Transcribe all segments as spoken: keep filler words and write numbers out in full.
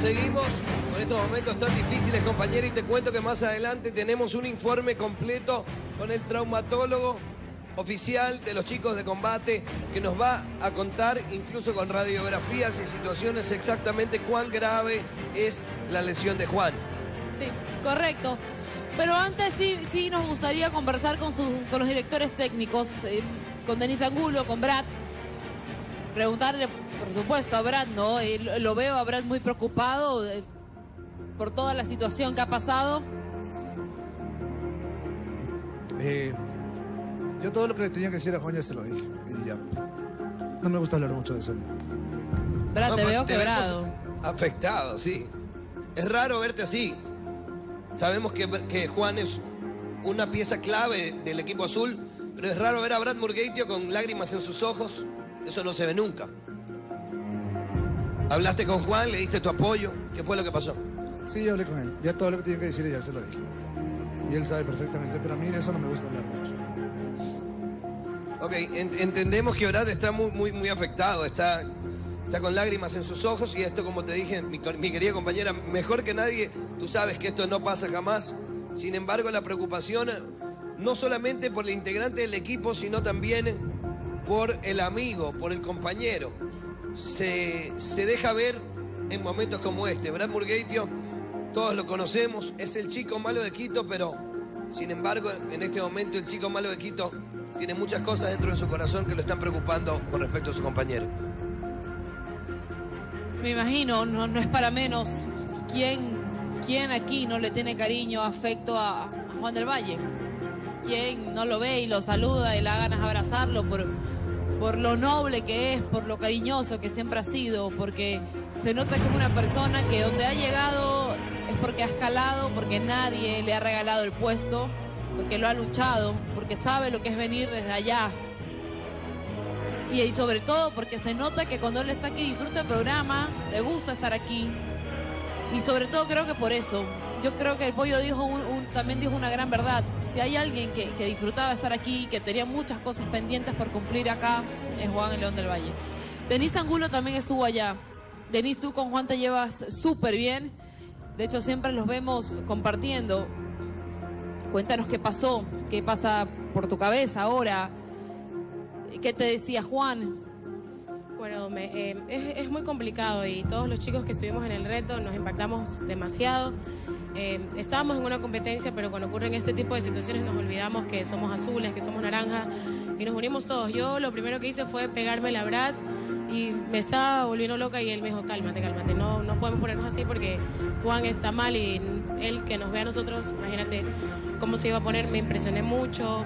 Seguimos con estos momentos tan difíciles, compañero, y te cuento que más adelante tenemos un informe completo con el traumatólogo oficial de los chicos de Combate, que nos va a contar, incluso con radiografías y situaciones, exactamente cuán grave es la lesión de Juan. Sí, correcto. Pero antes sí, sí nos gustaría conversar con, sus, con los directores técnicos, eh, con Denis Angulo, con Brad. Preguntarle, por supuesto, a Brad, ¿no? Eh, lo veo a Brad muy preocupado de, por toda la situación que ha pasado. Eh, yo todo lo que le tenía que decir a Juan ya se lo dije. Y ya. No me gusta hablar mucho de eso. Brad, no, te veo te quebrado. Afectado, sí. Es raro verte así. Sabemos que, que Juan es una pieza clave del equipo azul, pero es raro ver a Brad Murgueytio con lágrimas en sus ojos. Eso no se ve nunca. Hablaste con Juan, le diste tu apoyo. ¿Qué fue lo que pasó? Sí, yo hablé con él. Ya todo lo que tenía que decir ya se lo dije. Y él sabe perfectamente, pero a mí de eso no me gusta hablar mucho. Ok, ent entendemos que Brad está muy, muy, muy afectado. Está... Está con lágrimas en sus ojos y esto, como te dije, mi, mi querida compañera, mejor que nadie, tú sabes que esto no pasa jamás. Sin embargo, la preocupación, no solamente por el integrante del equipo, sino también por el amigo, por el compañero, se, se deja ver en momentos como este. Brad Murgueytio, todos lo conocemos, es el chico malo de Quito, pero sin embargo, en este momento el chico malo de Quito tiene muchas cosas dentro de su corazón que lo están preocupando con respecto a su compañero. Me imagino, no, no es para menos. ¿Quién, ¿Quién aquí no le tiene cariño, afecto a, a Juan del Valle? ¿Quién no lo ve y lo saluda y le da ganas de abrazarlo por, por lo noble que es, por lo cariñoso que siempre ha sido? Porque se nota que es una persona que donde ha llegado es porque ha escalado, porque nadie le ha regalado el puesto, porque lo ha luchado, porque sabe lo que es venir desde allá. Y, y sobre todo porque se nota que cuando él está aquí disfruta el programa, le gusta estar aquí. Y sobre todo creo que por eso, yo creo que el Pollo dijo un, un, también dijo una gran verdad. Si hay alguien que, que disfrutaba estar aquí, que tenía muchas cosas pendientes por cumplir acá, es Juan León del Valle. Denis Angulo también estuvo allá. Denis, tú con Juan te llevas súper bien. De hecho, siempre los vemos compartiendo. Cuéntanos qué pasó, qué pasa por tu cabeza ahora. ¿Qué te decía Juan? Bueno, me, eh, es, es muy complicado y todos los chicos que estuvimos en el reto nos impactamos demasiado. Eh, estábamos en una competencia, pero cuando ocurren este tipo de situaciones nos olvidamos que somos azules, que somos naranjas y nos unimos todos. Yo lo primero que hice fue pegarme la Brad y me estaba volviendo loca y él me dijo, cálmate, cálmate, no, no podemos ponernos así porque Juan está mal y él que nos ve a nosotros, imagínate cómo se iba a poner, me impresioné mucho.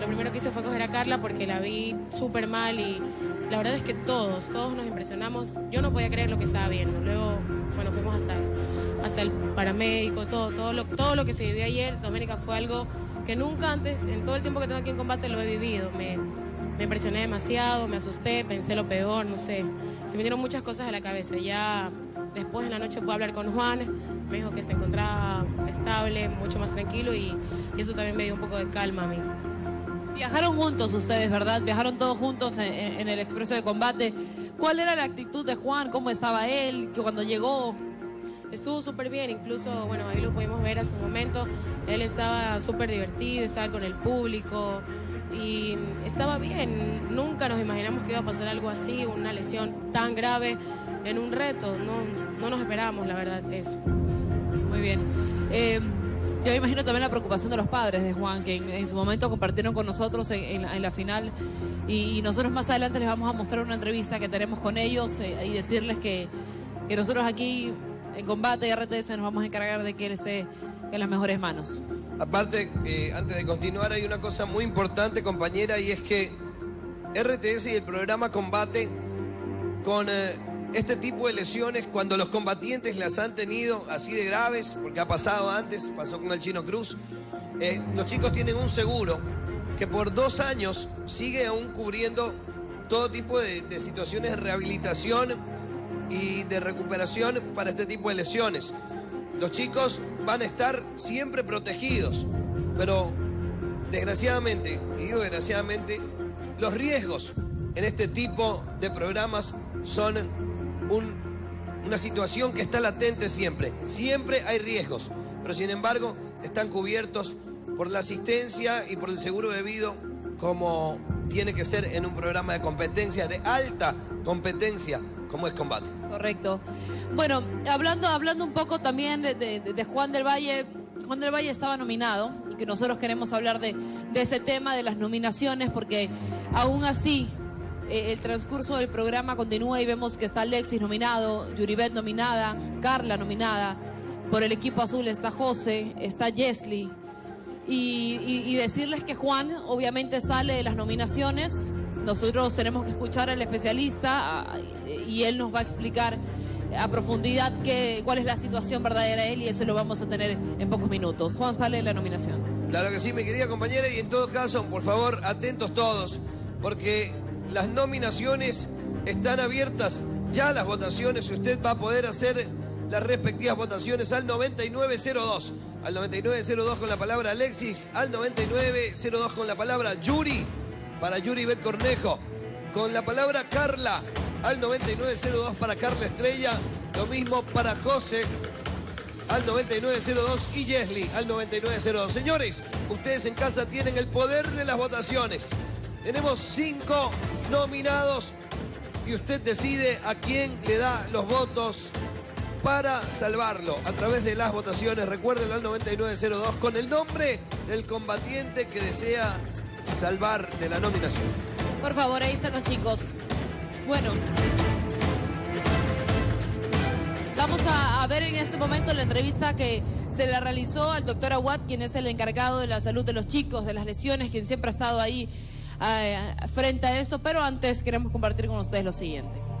Lo primero que hice fue coger a Carla porque la vi súper mal y la verdad es que todos, todos nos impresionamos. Yo no podía creer lo que estaba viendo. Luego, bueno, fuimos hasta, hasta el paramédico, todo, todo, lo, todo lo que se vivió ayer. Doménica fue algo que nunca antes, en todo el tiempo que tengo aquí en Combate, lo he vivido. Me, me impresioné demasiado, me asusté, pensé lo peor, no sé. Se me dieron muchas cosas a la cabeza. Ya después en la noche pude hablar con Juan, me dijo que se encontraba estable, mucho más tranquilo y, y eso también me dio un poco de calma a mí. Viajaron juntos ustedes, ¿verdad? Viajaron todos juntos en, en el Expreso de Combate. ¿Cuál era la actitud de Juan? ¿Cómo estaba él cuando llegó? Estuvo súper bien, incluso, bueno, ahí lo pudimos ver a su momento. Él estaba súper divertido, estaba con el público y estaba bien. Nunca nos imaginamos que iba a pasar algo así, una lesión tan grave en un reto. No, no nos esperábamos, la verdad, eso. Muy bien. Eh... Yo imagino también la preocupación de los padres de Juan, que en, en su momento compartieron con nosotros en, en, en la final y, y nosotros más adelante les vamos a mostrar una entrevista que tenemos con ellos eh, y decirles que, que nosotros aquí en Combate y R T S nos vamos a encargar de que él esté en las mejores manos. Aparte, eh, antes de continuar, hay una cosa muy importante, compañera, y es que R T S y el programa Combate con... Eh, Este tipo de lesiones, cuando los combatientes las han tenido así de graves, porque ha pasado antes, pasó con el Chino Cruz, eh, los chicos tienen un seguro que por dos años sigue aún cubriendo todo tipo de, de situaciones de rehabilitación y de recuperación para este tipo de lesiones. Los chicos van a estar siempre protegidos, pero desgraciadamente, y digo desgraciadamente, los riesgos en este tipo de programas son... Un, una situación que está latente siempre. Siempre hay riesgos, pero sin embargo están cubiertos por la asistencia y por el seguro debido, como tiene que ser en un programa de competencias, de alta competencia, como es Combate. Correcto. Bueno, hablando, hablando un poco también de, de, de Juan del Valle, Juan del Valle estaba nominado, y que nosotros queremos hablar de, de ese tema, de las nominaciones, porque aún así eh, el transcurso del programa continúa y vemos que está Alexis nominado, Yuribet nominada, Carla nominada, por el equipo azul está José, está Yesli. Y, y, y decirles que Juan obviamente sale de las nominaciones. Nosotros tenemos que escuchar al especialista y él nos va a explicar a profundidad que, cuál es la situación verdadera de él, y eso lo vamos a tener en pocos minutos. Juan sale de la nominación. Claro que sí, mi querida compañera, y en todo caso, por favor, atentos todos, porque las nominaciones están abiertas ya, las votaciones, y usted va a poder hacer las respectivas votaciones al noventa y nueve cero dos. Al noventa y nueve cero dos con la palabra Alexis, al noventa y nueve cero dos con la palabra Yuri, para Yuri Becornejo, con la palabra Carla, al noventa y nueve cero dos para Carla Estrella, lo mismo para José, al noventa y nueve cero dos, y Yesli, al noventa y nueve cero dos. Señores, ustedes en casa tienen el poder de las votaciones. Tenemos cinco nominados y usted decide a quién le da los votos para salvarlo a través de las votaciones. Recuérdenlo al noventa y nueve cero dos con el nombre del combatiente que desea salvar de la nominación. Por favor, ahí están los chicos. Bueno, vamos a, a ver en este momento la entrevista que se la realizó al doctor Aguad, quien es el encargado de la salud de los chicos, de las lesiones, quien siempre ha estado ahí eh, frente a esto. Pero antes queremos compartir con ustedes lo siguiente.